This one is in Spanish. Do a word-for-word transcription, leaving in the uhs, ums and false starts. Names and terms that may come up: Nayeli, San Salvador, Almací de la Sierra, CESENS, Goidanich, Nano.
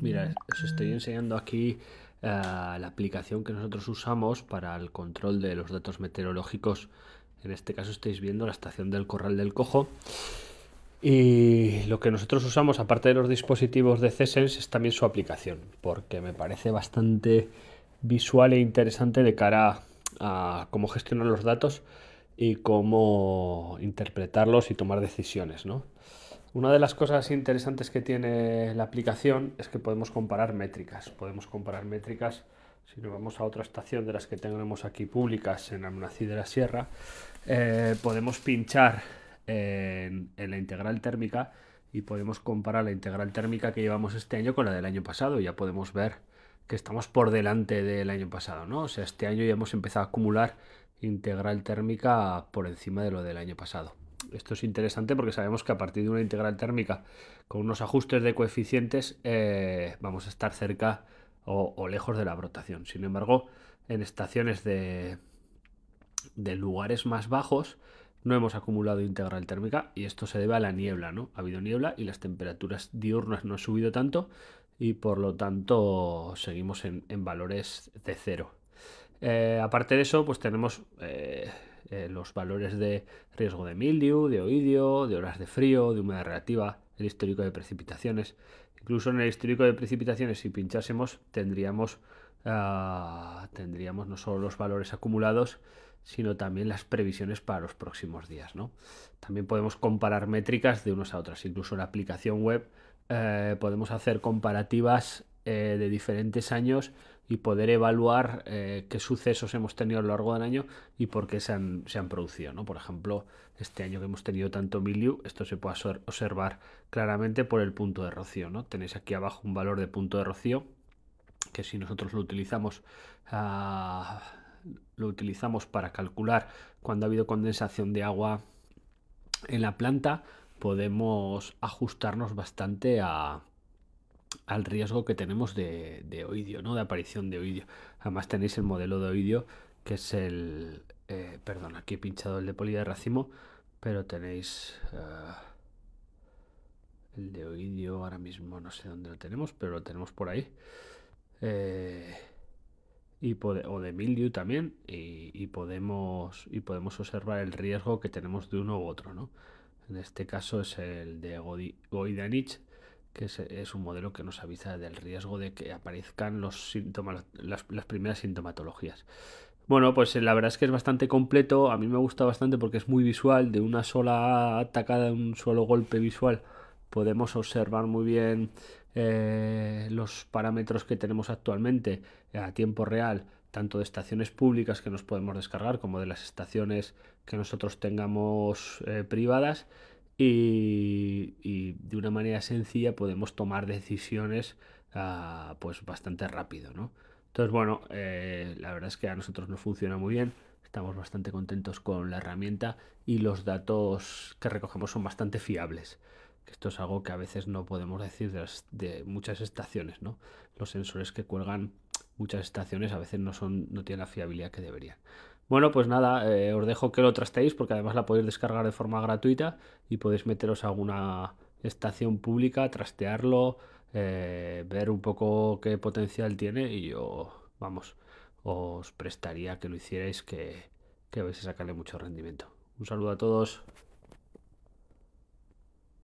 Mira, os estoy enseñando aquí uh, la aplicación que nosotros usamos para el control de los datos meteorológicos. En este caso estáis viendo la estación del Corral del Cojo. Y lo que nosotros usamos, aparte de los dispositivos de CESENS, es también su aplicación, porque me parece bastante visual e interesante de cara a, a cómo gestionar los datos y cómo interpretarlos y tomar decisiones, ¿no? Una de las cosas interesantes que tiene la aplicación es que podemos comparar métricas. Podemos comparar métricas, si nos vamos a otra estación de las que tenemos aquí públicas, en Almací de la Sierra, eh, podemos pinchar en, en la integral térmica y podemos comparar la integral térmica que llevamos este año con la del año pasado. Ya podemos ver que estamos por delante del año pasado, ¿no? O sea, este año ya hemos empezado a acumular integral térmica por encima de lo del año pasado. Esto es interesante porque sabemos que a partir de una integral térmica con unos ajustes de coeficientes eh, vamos a estar cerca o, o lejos de la brotación. Sin embargo, en estaciones de, de lugares más bajos no hemos acumulado integral térmica, y esto se debe a la niebla, ¿no? Ha habido niebla y las temperaturas diurnas no han subido tanto y por lo tanto seguimos en, en valores de cero. Eh, aparte de eso, pues tenemos eh, eh, los valores de riesgo de mildiu, de oidio, de horas de frío, de humedad relativa, el histórico de precipitaciones. Incluso en el histórico de precipitaciones, si pinchásemos, tendríamos, uh, tendríamos no solo los valores acumulados, sino también las previsiones para los próximos días, ¿no? También podemos comparar métricas de unos a otras. Incluso en la aplicación web eh, podemos hacer comparativas eh, de diferentes años y poder evaluar eh, qué sucesos hemos tenido a lo largo del año y por qué se han, se han producido, ¿no? Por ejemplo, este año que hemos tenido tanto mildiu, esto se puede observar claramente por el punto de rocío, ¿no? Tenéis aquí abajo un valor de punto de rocío que si nosotros lo utilizamos... Uh, lo utilizamos para calcular cuando ha habido condensación de agua en la planta, podemos ajustarnos bastante a, al riesgo que tenemos de, de oidio, ¿no? De aparición de oidio. Además tenéis el modelo de oidio, que es el... Eh, perdón, aquí he pinchado el de pólida de racimo, pero tenéis uh, el de oidio ahora mismo, no sé dónde lo tenemos, pero lo tenemos por ahí. Eh... Y pode, o de mildiu también, y, y, podemos, y podemos observar el riesgo que tenemos de uno u otro, ¿no? En este caso es el de Goidanich, que es, es un modelo que nos avisa del riesgo de que aparezcan los síntomas, las, las primeras sintomatologías. Bueno, pues la verdad es que es bastante completo, a mí me gusta bastante porque es muy visual, de una sola atacada, de un solo golpe visual, podemos observar muy bien eh, los parámetros que tenemos actualmente a tiempo real, tanto de estaciones públicas que nos podemos descargar como de las estaciones que nosotros tengamos eh, privadas, y, y de una manera sencilla podemos tomar decisiones uh, pues bastante rápido, ¿no? Entonces, bueno, eh, la verdad es que a nosotros nos funciona muy bien. Estamos bastante contentos con la herramienta y los datos que recogemos son bastante fiables. Esto es algo que a veces no podemos decir de, las, de muchas estaciones, ¿no? Los sensores que cuelgan muchas estaciones a veces no, son, no tienen la fiabilidad que deberían. Bueno, pues nada, eh, os dejo que lo trastéis porque además la podéis descargar de forma gratuita y podéis meteros a alguna estación pública, trastearlo, eh, ver un poco qué potencial tiene, y yo, vamos, os prestaría que lo hicierais, que, que vais a sacarle mucho rendimiento. Un saludo a todos.